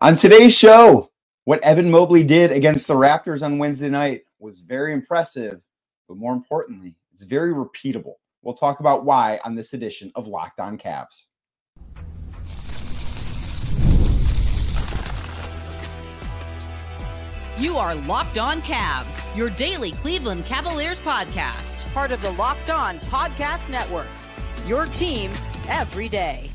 On today's show, what Evan Mobley did against the Raptors on Wednesday night was very impressive, but more importantly, it's very repeatable. We'll talk about why on this edition of Locked on Cavs. You are Locked on Cavs, your daily Cleveland Cavaliers podcast, part of the Locked on Podcast Network, your team every day.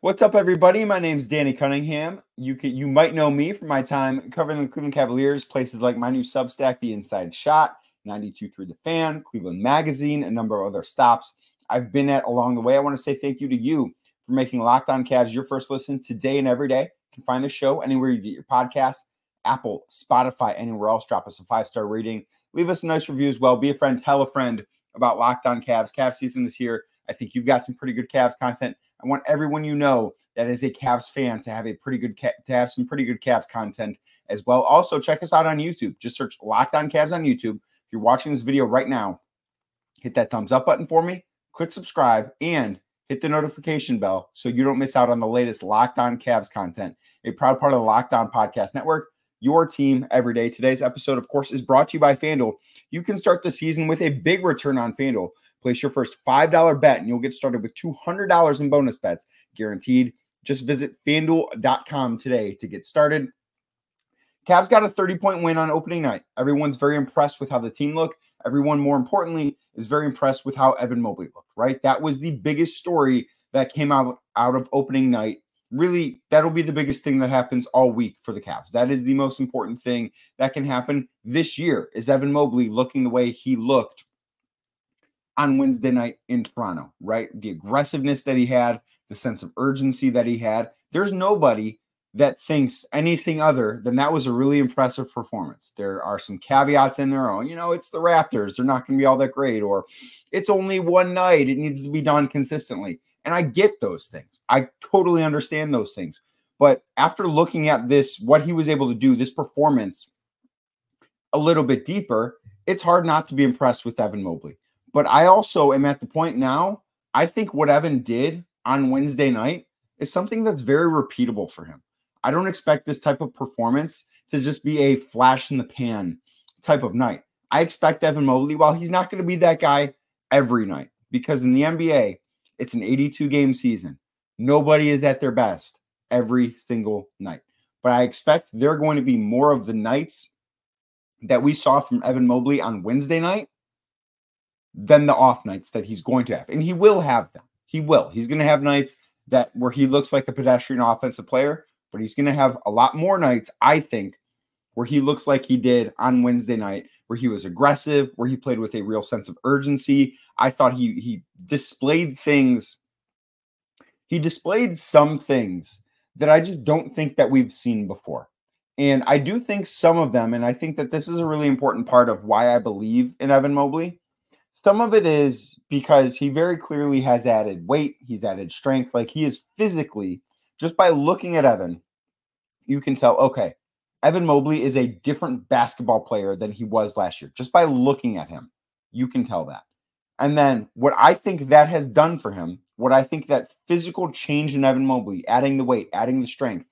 What's up, everybody? My name's Danny Cunningham. You might know me from my time covering the Cleveland Cavaliers, places like my new Substack, The Inside Shot, 92.3 The Fan, Cleveland Magazine, a number of other stops I've been at along the way. I want to say thank you to you for making Locked on Cavs your first listen today and every day. You can find the show anywhere you get your podcasts, Apple, Spotify, anywhere else. Drop us a 5-star rating. Leave us a nice review as well. Be a friend, tell a friend about Locked on Cavs. Cavs season is here. I think you've got some pretty good Cavs content. I want everyone you know that is a Cavs fan to have some pretty good Cavs content as well. Also, check us out on YouTube. Just search Locked on Cavs on YouTube. If you're watching this video right now, hit that thumbs up button for me, click subscribe, and hit the notification bell so you don't miss out on the latest Locked on Cavs content, a proud part of the Locked on Podcast Network, your team every day. Today's episode, of course, is brought to you by FanDuel. You can start the season with a big return on FanDuel. Place your first $5 bet, and you'll get started with $200 in bonus bets, guaranteed. Just visit FanDuel.com today to get started. Cavs got a 30-point win on opening night. Everyone's very impressed with how the team looked. Everyone, more importantly, is very impressed with how Evan Mobley looked, right? That was the biggest story that came out of opening night. Really, that'll be the biggest thing that happens all week for the Cavs. That is the most important thing that can happen this year, is Evan Mobley looking the way he looked on Wednesday night in Toronto, right? The aggressiveness that he had, the sense of urgency that he had. There's nobody that thinks anything other than that was a really impressive performance. There are some caveats in there. Oh, you know, it's the Raptors. They're not going to be all that great. Or it's only one night. It needs to be done consistently. And I get those things. I totally understand those things. But after looking at this, what he was able to do, this performance, a little bit deeper, it's hard not to be impressed with Evan Mobley. But I also am at the point now, I think what Evan did on Wednesday night is something that's very repeatable for him. I don't expect this type of performance to just be a flash in the pan type of night. I expect Evan Mobley, while he's not going to be that guy every night, because in the NBA, it's an 82-game season. Nobody is at their best every single night. But I expect there are going to be more of the nights that we saw from Evan Mobley on Wednesday night than the off nights that he's going to have. And he will have them. He will. He's going to have nights that where he looks like a pedestrian offensive player, but he's going to have a lot more nights, I think, where he looks like he did on Wednesday night, where he was aggressive, where he played with a real sense of urgency. I thought he displayed things. He displayed some things that I just don't think that we've seen before. And I do think some of them, and I think that this is a really important part of why I believe in Evan Mobley. Some of it is because he very clearly has added weight. He's added strength. Like, he is physically, just by looking at Evan, you can tell, okay, Evan Mobley is a different basketball player than he was last year. Just by looking at him, you can tell that. And then what I think that has done for him, what I think that physical change in Evan Mobley, adding the weight, adding the strength,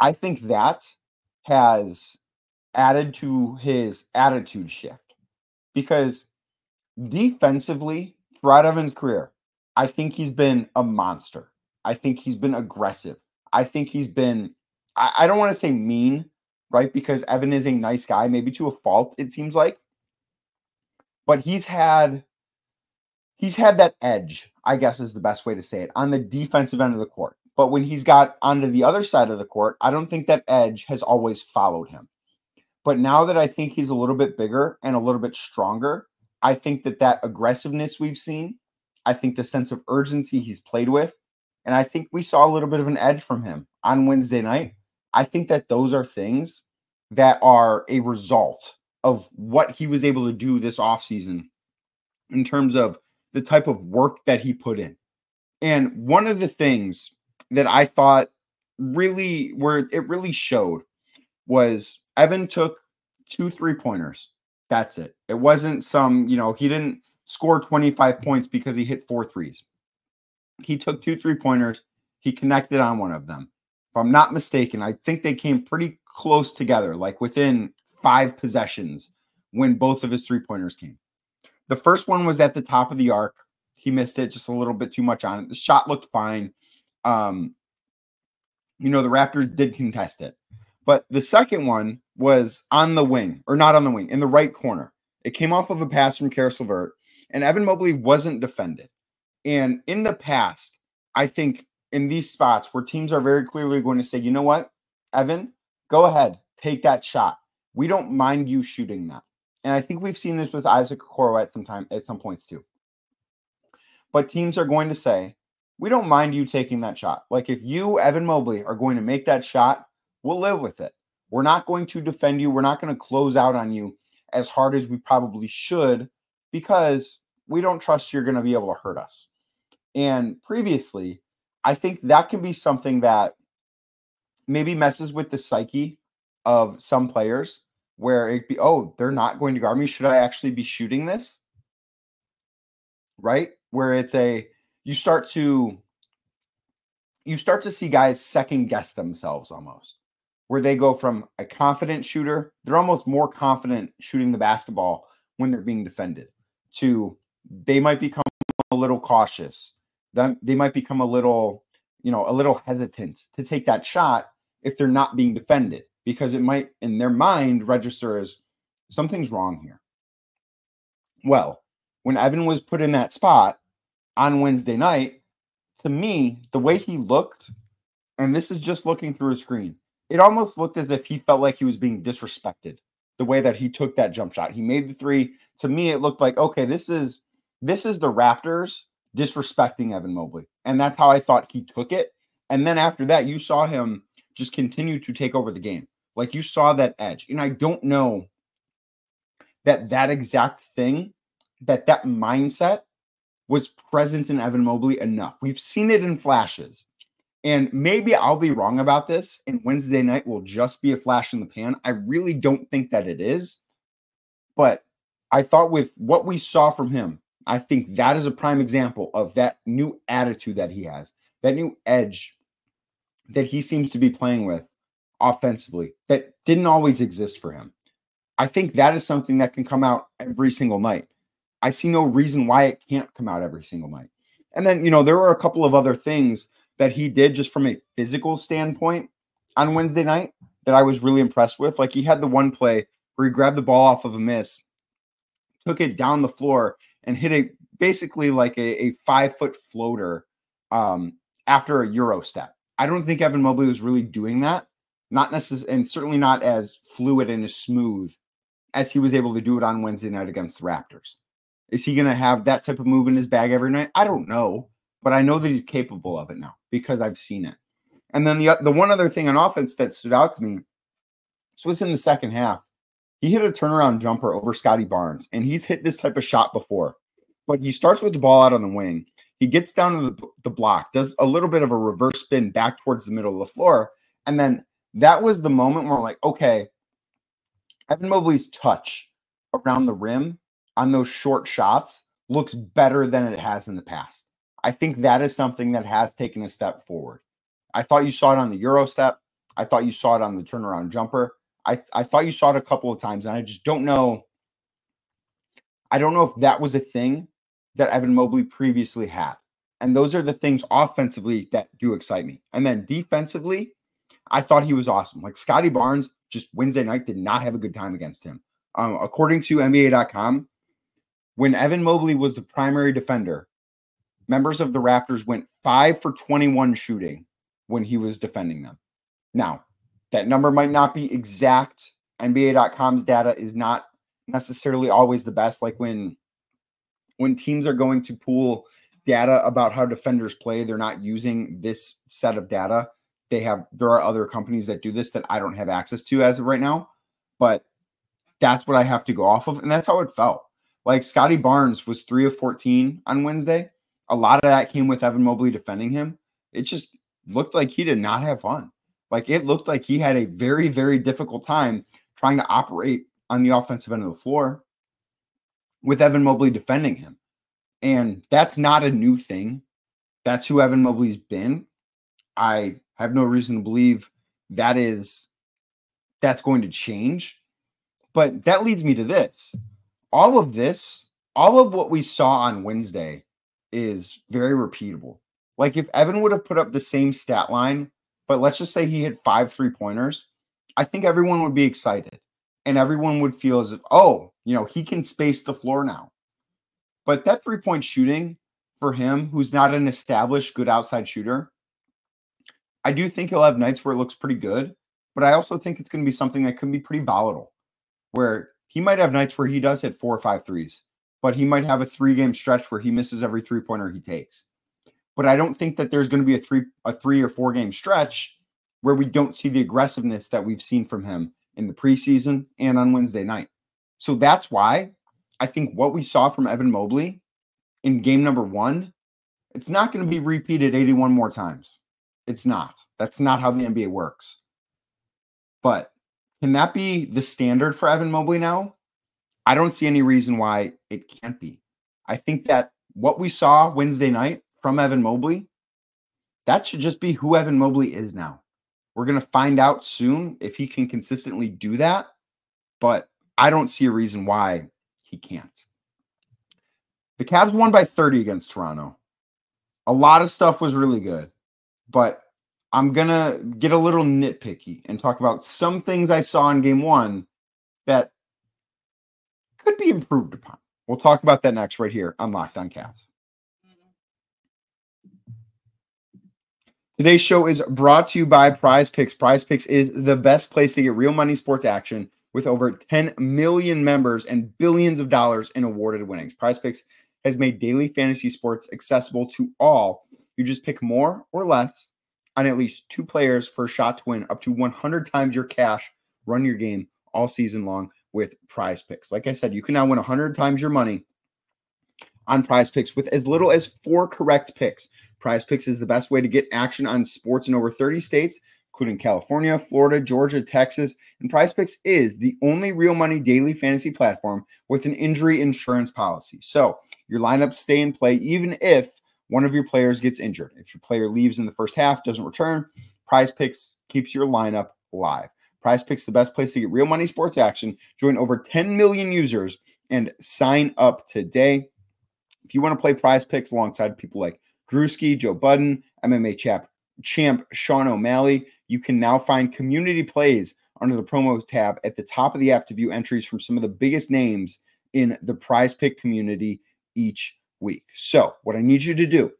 I think that has added to his attitude shift. Because defensively, throughout Evan's career, I think he's been a monster. I think he's been aggressive. I think he's been, I don't want to say mean, right? Because Evan is a nice guy, maybe to a fault, it seems like. But he's had that edge, I guess is the best way to say it, on the defensive end of the court. But when he's got onto the other side of the court, I don't think that edge has always followed him. But now that I think he's a little bit bigger and a little bit stronger, I think that that aggressiveness we've seen, I think the sense of urgency he's played with, and I think we saw a little bit of an edge from him on Wednesday night. I think that those are things that are a result of what he was able to do this offseason in terms of the type of work that he put in. And one of the things that I thought really, where it really showed, was Evan took 2 3-pointers. That's it. It wasn't some, you know, he didn't score 25 points because he hit 4 threes. He took 2 3-pointers. He connected on one of them. If I'm not mistaken, I think they came pretty close together, like within 5 possessions when both of his three-pointers came. The first one was at the top of the arc. He missed it just a little bit too much on it. The shot looked fine. You know, the Raptors did contest it. But the second one was on the wing, or not on the wing, in the right corner. It came off of a pass from Caris LeVert, and Evan Mobley wasn't defended. And in the past, I think in these spots where teams are very clearly going to say, you know what, Evan, go ahead, take that shot. We don't mind you shooting that. And I think we've seen this with Isaac at some points too. But teams are going to say, we don't mind you taking that shot. Like if you, Evan Mobley, are going to make that shot, we'll live with it. We're not going to defend you. We're not going to close out on you as hard as we probably should because we don't trust you're going to be able to hurt us. And previously, I think that can be something that maybe messes with the psyche of some players where it'd be, oh, they're not going to guard me. Should I actually be shooting this? Right? Where it's a, you start to see guys second guess themselves almost, where they go from a confident shooter, they're almost more confident shooting the basketball when they're being defended, to they might become a little cautious. They might become a little hesitant to take that shot if they're not being defended, because it might, in their mind, register as something's wrong here. Well, when Evan was put in that spot on Wednesday night, to me, the way he looked, and this is just looking through a screen, it almost looked as if he felt like he was being disrespected the way that he took that jump shot. He made the three. To me, it looked like, okay, this is the Raptors disrespecting Evan Mobley. And that's how I thought he took it. And then after that, you saw him just continue to take over the game. Like you saw that edge. And I don't know that exact thing, that mindset was present in Evan Mobley enough. We've seen it in flashes. And maybe I'll be wrong about this, and Wednesday night will just be a flash in the pan. I really don't think that it is. But I thought with what we saw from him, I think that is a prime example of that new attitude that he has, that new edge that he seems to be playing with offensively that didn't always exist for him. I think that is something that can come out every single night. I see no reason why it can't come out every single night. And then, you know, there were a couple of other things that he did just from a physical standpoint on Wednesday night that I was really impressed with. Like he had the one play where he grabbed the ball off of a miss, took it down the floor, and hit basically like a 5-foot floater after a Euro step. I don't think Evan Mobley was really doing that, not necessarily, and certainly not as fluid and as smooth as he was able to do it on Wednesday night against the Raptors. Is he going to have that type of move in his bag every night? I don't know, but I know that he's capable of it now because I've seen it. And then the one other thing on offense that stood out to me, this was in the second half. He hit a turnaround jumper over Scottie Barnes, and he's hit this type of shot before. But he starts with the ball out on the wing. He gets down to the block, does a little bit of a reverse spin back towards the middle of the floor. And then that was the moment where I'm like, okay, Evan Mobley's touch around the rim on those short shots looks better than it has in the past. I think that is something that has taken a step forward. I thought you saw it on the Euro step. I thought you saw it on the turnaround jumper. I thought you saw it a couple of times, and I just don't know. I don't know if that was a thing that Evan Mobley previously had. And those are the things offensively that do excite me. And then defensively, I thought he was awesome. Like Scottie Barnes just Wednesday night did not have a good time against him. According to NBA.com, when Evan Mobley was the primary defender, members of the Raptors went 5 for 21 shooting when he was defending them. Now, that number might not be exact. NBA.com's data is not necessarily always the best. Like when teams are going to pool data about how defenders play, they're not using this set of data. There are other companies that do this that I don't have access to as of right now, but that's what I have to go off of. And that's how it felt. Like Scottie Barnes was 3 of 14 on Wednesday. A lot of that came with Evan Mobley defending him. It just looked like he did not have fun. Like it looked like he had a very, very difficult time trying to operate on the offensive end of the floor with Evan Mobley defending him. And that's not a new thing. That's who Evan Mobley's been. I have no reason to believe that's going to change. But that leads me to this. All of what we saw on Wednesday is very repeatable. Like if Evan would have put up the same stat line, but let's just say he hit 5 3-pointers, I think everyone would be excited and everyone would feel as if, oh, you know, he can space the floor now. But that 3-point shooting for him, who's not an established good outside shooter, I do think he'll have nights where it looks pretty good, but I also think it's going to be something that can be pretty volatile, where he might have nights where he does hit 4 or 5 threes, but he might have a 3-game stretch where he misses every 3-pointer he takes. But I don't think that there's going to be a three or four game stretch where we don't see the aggressiveness that we've seen from him in the preseason and on Wednesday night. So that's why I think what we saw from Evan Mobley in game number 1, it's not going to be repeated 81 more times. It's not. That's not how the NBA works. But can that be the standard for Evan Mobley now? I don't see any reason why it can't be. I think that what we saw Wednesday night from Evan Mobley, that should just be who Evan Mobley is now. We're going to find out soon if he can consistently do that, but I don't see a reason why he can't. The Cavs won by 30 against Toronto. A lot of stuff was really good, but I'm going to get a little nitpicky and talk about some things I saw in game 1 that could be improved upon. We'll talk about that next right here on Locked on Cavs. Today's show is brought to you by Prize Picks. Prize Picks is the best place to get real money sports action with over 10 million members and billions of dollars in awarded winnings. Prize Picks has made daily fantasy sports accessible to all. You just pick more or less on at least 2 players for a shot to win up to 100 times your cash. Run your game all season long with Prize Picks. Like I said, you can now win 100 times your money on Prize Picks with as little as 4 correct picks. Prize Picks is the best way to get action on sports in over 30 states, including California, Florida, Georgia, Texas. And Prize Picks is the only real money daily fantasy platform with an injury insurance policy. So your lineups stay in play even if one of your players gets injured. If your player leaves in the first half, doesn't return, Prize Picks keeps your lineup live. Prize Picks, the best place to get real money sports action. Join over 10 million users and sign up today. If you want to play Prize Picks alongside people like Drewski, Joe Budden, MMA champ Sean O'Malley, you can now find community plays under the promo tab at the top of the app to view entries from some of the biggest names in the Prize Pick community each week. So what I need you to do,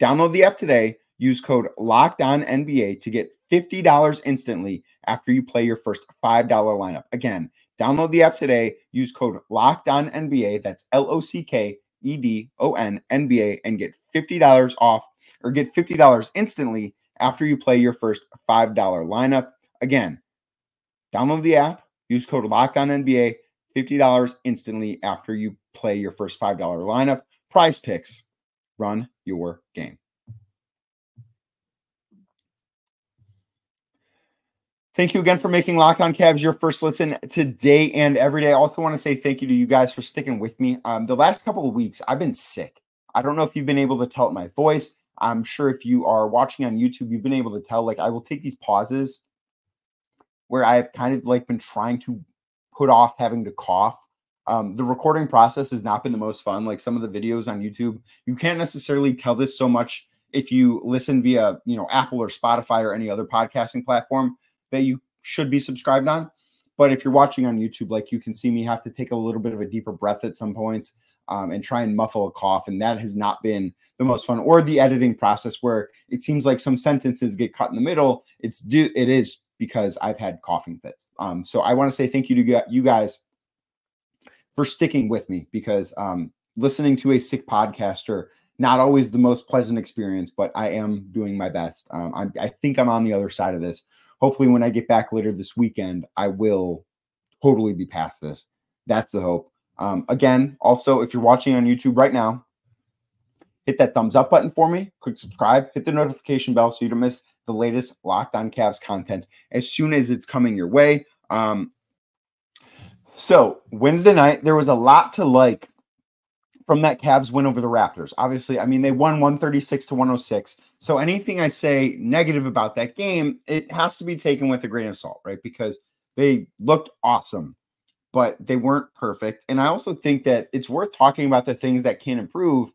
download the app today, use code LOCKEDONNBA to get $50 instantly after you play your first $5 lineup. Again, download the app today, use code LOCKEDONNBA, that's LOCKEDONNBA, and get $50 off, or get $50 instantly after you play your first $5 lineup. Again, download the app, use code LOCKEDONNBA, $50 instantly after you play your first $5 lineup. Prize Picks, run your game. Thank you again for making Locked on Cavs your first listen today and every day. I also want to say thank you to you guys for sticking with me. The last couple of weeks, I've been sick. I don't know if you've been able to tell it in my voice. I'm sure if you are watching on YouTube, you've been able to tell, like, I will take these pauses where I have kind of like been trying to put off having to cough. The recording process has not been the most fun. Like some of the videos on YouTube, you can't necessarily tell this so much if you listen via, you know, Apple or Spotify or any other podcasting platform that you should be subscribed on. But if you're watching on YouTube, like, you can see me have to take a little bit of a deeper breath at some points and try and muffle a cough. And that has not been the most fun, or the editing process where it seems like some sentences get cut in the middle. It is because I've had coughing fits. So I want to say thank you to you guys for sticking with me, because listening to a sick podcaster, not always the most pleasant experience, but I am doing my best. I think I'm on the other side of this. Hopefully when I get back later this weekend, I will totally be past this. That's the hope. Again, also, if you're watching on YouTube right now, hit that thumbs up button for me. Click subscribe. Hit the notification bell so you don't miss the latest Locked on Cavs content as soon as it's coming your way. So Wednesday night, there was a lot to like from that Cavs win over the Raptors. Obviously, I mean, they won 136 to 106. So anything I say negative about that game, it has to be taken with a grain of salt, right? Because they looked awesome, but they weren't perfect. And I also think that it's worth talking about the things that can improve,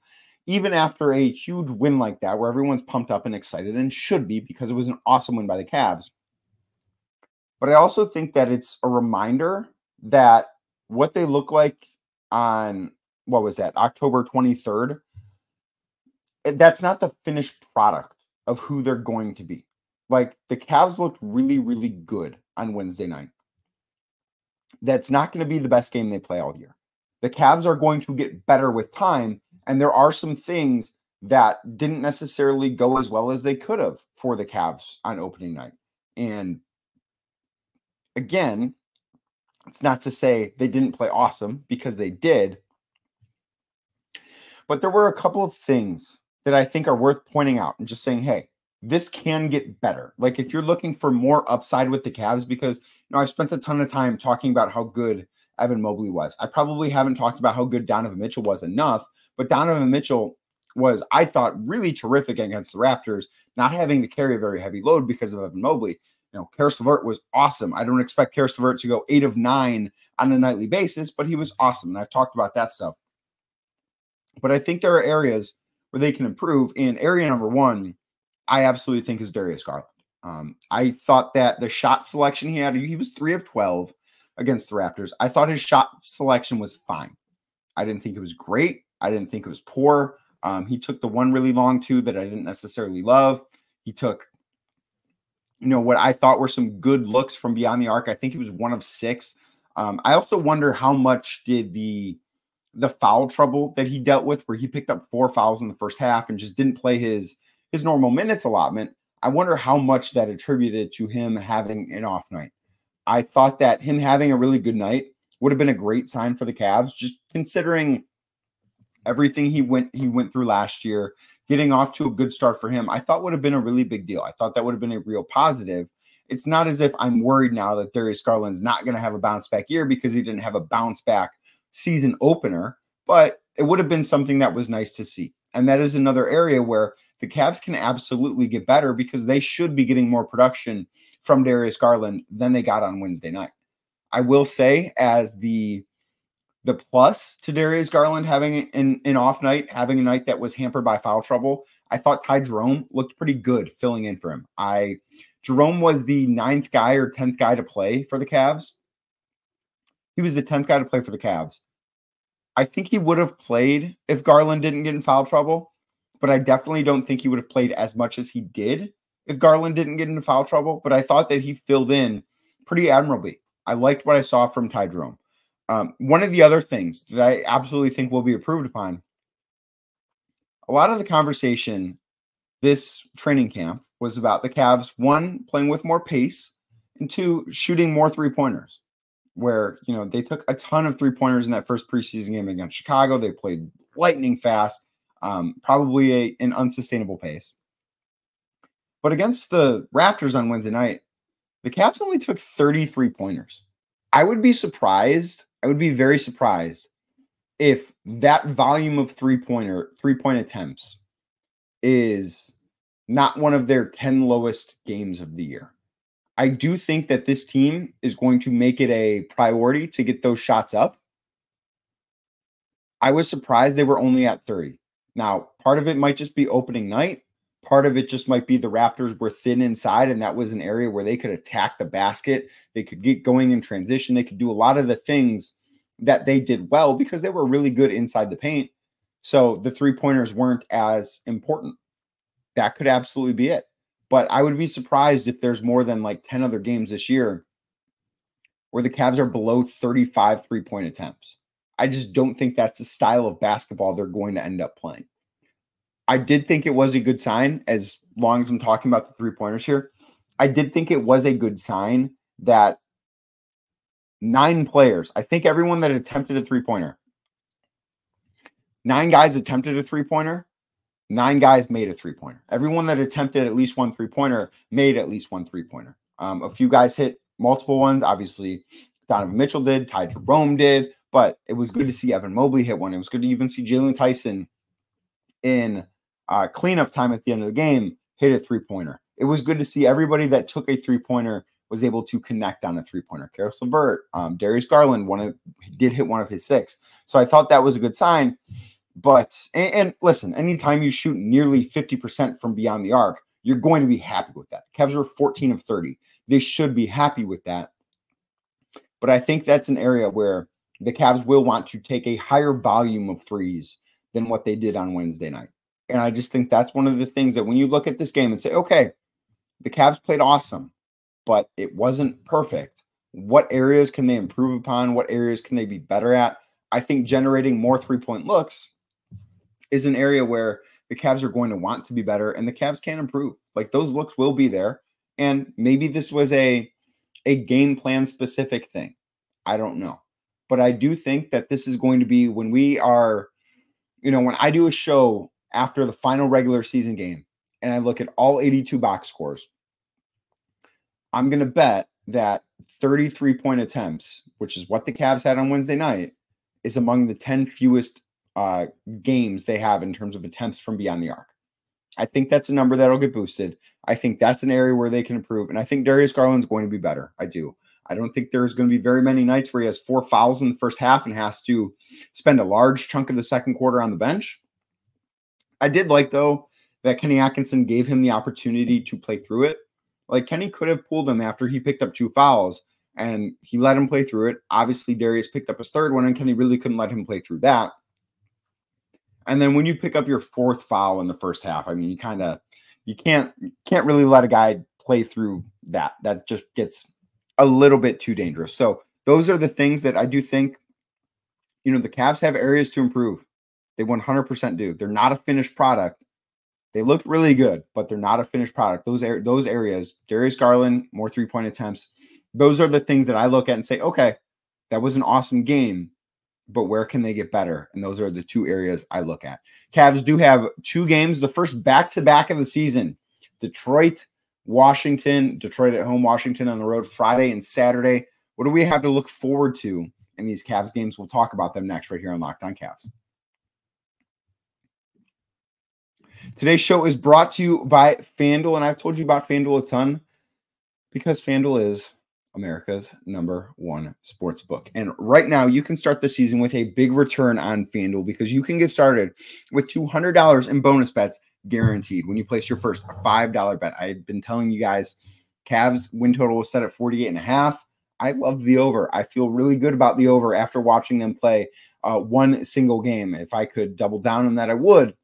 even after a huge win like that, where everyone's pumped up and excited and should be, because it was an awesome win by the Cavs. But I also think that it's a reminder that what they look like on, what was that, October 23rd, that's not the finished product of who they're going to be. Like, the Cavs looked really, really good on Wednesday night. That's not going to be the best game they play all year. The Cavs are going to get better with time, and there are some things that didn't necessarily go as well as they could have for the Cavs on opening night. And again, it's not to say they didn't play awesome, because they did, but there were a couple of things that I think are worth pointing out and just saying, hey, this can get better. Like, if you're looking for more upside with the Cavs, because, you know, I've spent a ton of time talking about how good Evan Mobley was. I probably haven't talked about how good Donovan Mitchell was enough, but Donovan Mitchell was, I thought, really terrific against the Raptors, not having to carry a very heavy load because of Evan Mobley. You know, Caris LeVert was awesome. I don't expect Caris LeVert to go 8 of 9 on a nightly basis, but he was awesome. And I've talked about that stuff. But I think there are areas where they can improve. And area number one, I absolutely think, is Darius Garland. I thought that the shot selection he had, he was 3 of 12 against the Raptors. I thought his shot selection was fine. I didn't think it was great. I didn't think it was poor. He took the one really long two that I didn't necessarily love. He took, you know, what I thought were some good looks from beyond the arc. I think he was 1 of 6. I also wonder how much did the foul trouble that he dealt with, where he picked up 4 fouls in the first half and just didn't play his normal minutes allotment. I wonder how much that attributed to him having an off night. I thought that him having a really good night would have been a great sign for the Cavs, just considering everything he went through last year. Getting off to a good start for him, I thought would have been a really big deal. I thought that would have been a real positive. It's not as if I'm worried now that Darius Garland's not going to have a bounce back year because he didn't have a bounce back season opener, but it would have been something that was nice to see. And that is another area where the Cavs can absolutely get better, because they should be getting more production from Darius Garland than they got on Wednesday night. I will say, as the plus to Darius Garland having an off night, having a night that was hampered by foul trouble, I thought Ty Jerome looked pretty good filling in for him. Jerome was the 9th guy or 10th guy to play for the Cavs. He was the 10th guy to play for the Cavs. I think he would have played if Garland didn't get in foul trouble, but I definitely don't think he would have played as much as he did if Garland didn't get into foul trouble. But I thought that he filled in pretty admirably. I liked what I saw from Ty Jerome. One of the other things that I absolutely think will be improved upon, a lot of the conversation this training camp was about the Cavs, 1, playing with more pace, and 2, shooting more three-pointers, where, you know, they took a ton of three-pointers in that first preseason game against Chicago. They played lightning fast, probably an unsustainable pace. But against the Raptors on Wednesday night, the Cavs only took 30 three-pointers. I would be surprised. I would be very surprised if that volume of three-point attempts is not one of their 10 lowest games of the year. I do think that this team is going to make it a priority to get those shots up. I was surprised they were only at 30. Now, part of it might just be opening night. Part of it just might be the Raptors were thin inside, and that was an area where they could attack the basket. They could get going in transition. They could do a lot of the things that they did well because they were really good inside the paint. So the three-pointers weren't as important. That could absolutely be it. But I would be surprised if there's more than like 10 other games this year where the Cavs are below 35 three-point attempts. I just don't think that's the style of basketball they're going to end up playing. I did think it was a good sign, as long as I'm talking about the three-pointers here. I did think it was a good sign that 9 players, I think everyone that attempted a three-pointer, 9 guys attempted a three-pointer. 9 guys made a three-pointer. Everyone that attempted at least one three-pointer made at least one three-pointer. A few guys hit multiple ones. Obviously, Donovan Mitchell did. Ty Jerome did. But it was good to see Evan Mobley hit one. It was good to even see Jalen Tyson in cleanup time at the end of the game hit a three-pointer. It was good to see everybody that took a three-pointer was able to connect on a three-pointer. Caris LeVert, Darius Garland did hit one of his six. So I thought that was a good sign. But, and listen, anytime you shoot nearly 50% from beyond the arc, you're going to be happy with that. The Cavs were 14 of 30. They should be happy with that. But I think that's an area where the Cavs will want to take a higher volume of threes than what they did on Wednesday night. And I just think that's one of the things that when you look at this game and say, okay, the Cavs played awesome, but it wasn't perfect. What areas can they improve upon? What areas can they be better at? I think generating more three-point looks is an area where the Cavs are going to want to be better, and the Cavs can improve. Like, those looks will be there, and maybe this was a game plan-specific thing. I don't know. But I do think that this is going to be when we are, you know, when I do a show after the final regular season game and I look at all 82 box scores, I'm going to bet that 33-point attempts, which is what the Cavs had on Wednesday night, is among the 10 fewest games they have in terms of attempts from beyond the arc. I think that's a number that'll get boosted. I think that's an area where they can improve. And I think Darius Garland's going to be better. I do. I don't think there's going to be very many nights where he has 4 fouls in the first half and has to spend a large chunk of the second quarter on the bench. I did like, though, that Kenny Atkinson gave him the opportunity to play through it. Like, Kenny could have pulled him after he picked up 2 fouls, and he let him play through it. Obviously, Darius picked up his third one, and Kenny really couldn't let him play through that. And then when you pick up your 4th foul in the first half, I mean, you kind of you can't really let a guy play through that. That just gets a little bit too dangerous. So those are the things that I do think, you know, the Cavs have areas to improve. They 100% do. They're not a finished product. They look really good, but they're not a finished product. Those areas, Darius Garland, more three-point attempts, those are the things that I look at and say, okay, that was an awesome game, but where can they get better? And those are the 2 areas I look at. Cavs do have 2 games, the first back-to-back of the season. Detroit at home, Washington on the road, Friday and Saturday. What do we have to look forward to in these Cavs games? We'll talk about them next right here on Locked on Cavs. Today's show is brought to you by FanDuel, and I've told you about FanDuel a ton because FanDuel is America's #1 sports book. And right now, you can start the season with a big return on FanDuel because you can get started with $200 in bonus bets guaranteed when you place your first $5 bet. I've been telling you guys, Cavs win total was set at 48.5. I love the over. I feel really good about the over after watching them play one single game. If I could double down on that, I would.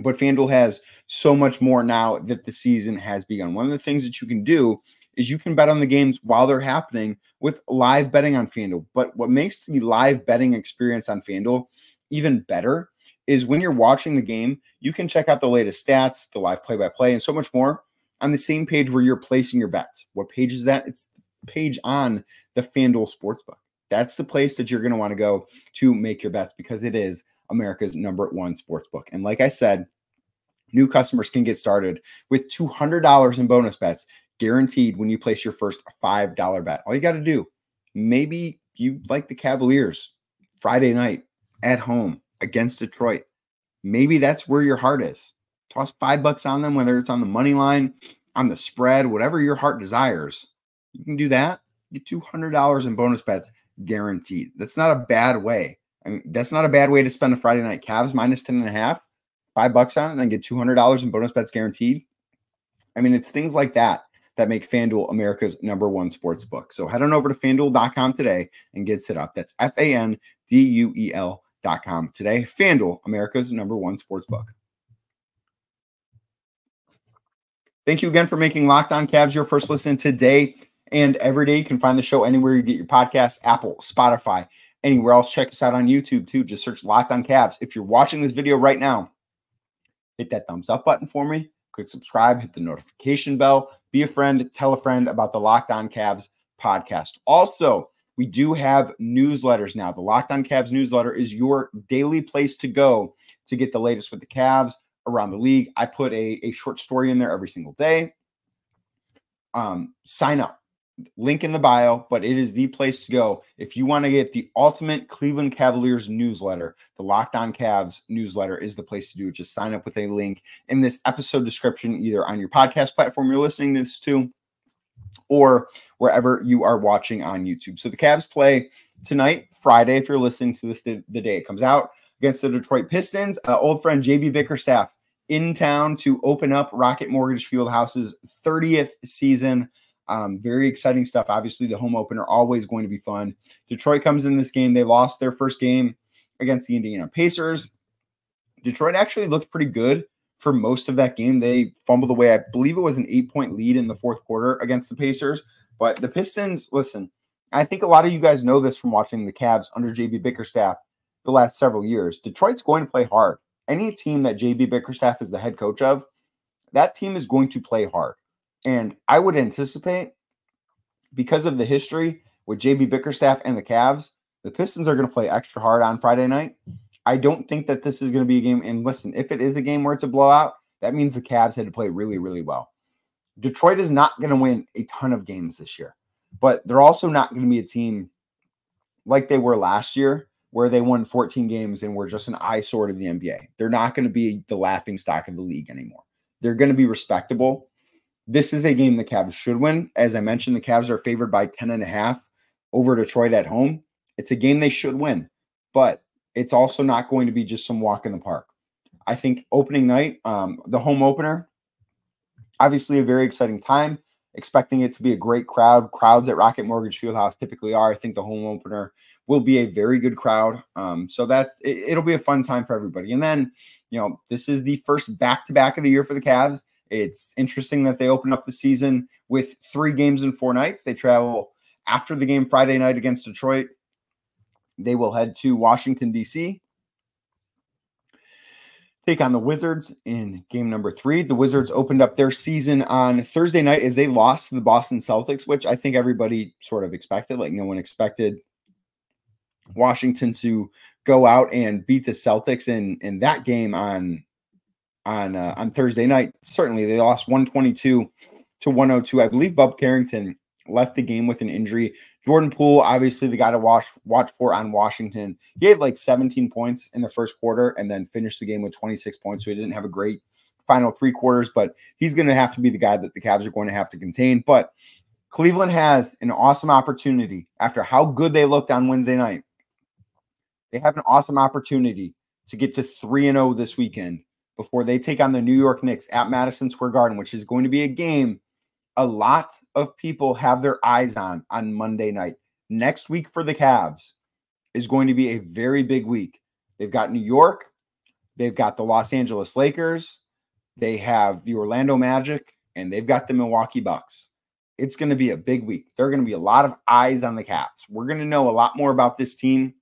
But FanDuel has so much more now that the season has begun. One of the things that you can do is you can bet on the games while they're happening with live betting on FanDuel. But what makes the live betting experience on FanDuel even better is when you're watching the game, you can check out the latest stats, the live play-by-play, and so much more on the same page where you're placing your bets. What page is that? It's the page on the FanDuel Sportsbook. That's the place that you're going to want to go to make your bets because it is America's #1 sportsbook. And like I said, new customers can get started with $200 in bonus bets guaranteed when you place your first $5 bet. All you got to do, maybe you like the Cavaliers Friday night at home against Detroit. Maybe that's where your heart is. Toss $5 on them, whether it's on the money line, on the spread, whatever your heart desires. You can do that. Get $200 in bonus bets guaranteed. That's not a bad way. I mean, that's not a bad way to spend a Friday night. Cavs minus 10.5, $5 on it, and then get $200 in bonus bets guaranteed. I mean, it's things like that that make FanDuel America's #1 sports book. So head on over to FanDuel.com today and get set up. That's FanDuel.com today. FanDuel, America's #1 sports book. Thank you again for making Locked on Cavs your first listen today and every day. You can find the show anywhere you get your podcasts, Apple, Spotify, anywhere else. Check us out on YouTube too. Just search Locked on Cavs. If you're watching this video right now, hit that thumbs up button for me. Click subscribe, hit the notification bell, be a friend, tell a friend about the Locked on Cavs podcast. Also, we do have newsletters now. The Locked on Cavs newsletter is your daily place to go to get the latest with the Cavs around the league. I put a short story in there every single day. Sign up. Link in the bio, but it is the place to go if you want to get the ultimate Cleveland Cavaliers newsletter. The Locked on Cavs newsletter is the place to do it. Just sign up with a link in this episode description, either on your podcast platform you're listening to this to, or wherever you are watching on YouTube. So the Cavs play tonight, Friday, if you're listening to this the day it comes out, against the Detroit Pistons. Old friend J.B. Bickerstaff in town to open up Rocket Mortgage Fieldhouse's 30th season. Very exciting stuff. Obviously, the home opener always going to be fun. Detroit comes in this game. They lost their first game against the Indiana Pacers. Detroit actually looked pretty good for most of that game. They fumbled away. I believe it was an 8-point lead in the fourth quarter against the Pacers. But the Pistons, listen, I think a lot of you guys know this from watching the Cavs under J.B. Bickerstaff the last several years. Detroit's going to play hard. Any team that J.B. Bickerstaff is the head coach of, that team is going to play hard. And I would anticipate, because of the history with J.B. Bickerstaff and the Cavs, the Pistons are going to play extra hard on Friday night. I don't think that this is going to be a game. And listen, if it is a game where it's a blowout, that means the Cavs had to play really, really well. Detroit is not going to win a ton of games this year, but they're also not going to be a team like they were last year, where they won 14 games and were just an eyesore to the NBA. They're not going to be the laughingstock of the league anymore. They're going to be respectable. This is a game the Cavs should win. As I mentioned, the Cavs are favored by 10.5 over Detroit at home. It's a game they should win, but it's also not going to be just some walk in the park. I think opening night, the home opener, obviously a very exciting time, expecting it to be a great crowd. Crowds at Rocket Mortgage Fieldhouse typically are. I think the home opener will be a very good crowd. So that it'll be a fun time for everybody. And then, you know, this is the first back-to-back of the year for the Cavs. It's interesting that they open up the season with 3 games in 4 nights. They travel after the game Friday night against Detroit. They will head to Washington, D.C., take on the Wizards in game number 3. The Wizards opened up their season on Thursday night as they lost to the Boston Celtics, which I think everybody sort of expected. Like, no one expected Washington to go out and beat the Celtics in that game on Thursday night. Certainly, they lost 122 to 102. I believe Bub Carrington left the game with an injury. Jordan Poole, obviously the guy to watch for on Washington. He had like 17 points in the first quarter and then finished the game with 26 points. So he didn't have a great final 3 quarters, but he's going to have to be the guy that the Cavs are going to have to contain. But Cleveland has an awesome opportunity after how good they looked on Wednesday night. They have an awesome opportunity to get to 3-0 this weekend before they take on the New York Knicks at Madison Square Garden, which is going to be a game a lot of people have their eyes on Monday night. Next week for the Cavs is going to be a very big week. They've got New York. They've got the Los Angeles Lakers. They have the Orlando Magic, and they've got the Milwaukee Bucks. It's going to be a big week. There are going to be a lot of eyes on the Cavs. We're going to know a lot more about this team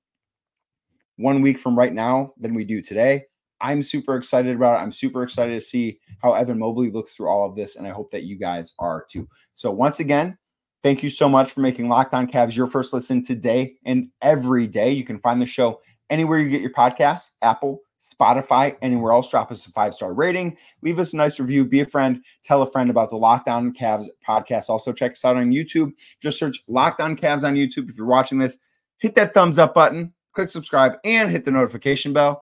1 week from right now than we do today. I'm super excited about it. I'm super excited to see how Evan Mobley looks through all of this, and I hope that you guys are too. So once again, thank you so much for making Locked on Cavs your first listen today and every day. You can find the show anywhere you get your podcasts, Apple, Spotify, anywhere else. Drop us a 5-star rating. Leave us a nice review. Be a friend. Tell a friend about the Locked on Cavs podcast. Also, check us out on YouTube. Just search Locked on Cavs on YouTube. If you're watching this, hit that thumbs up button, click subscribe, and hit the notification bell.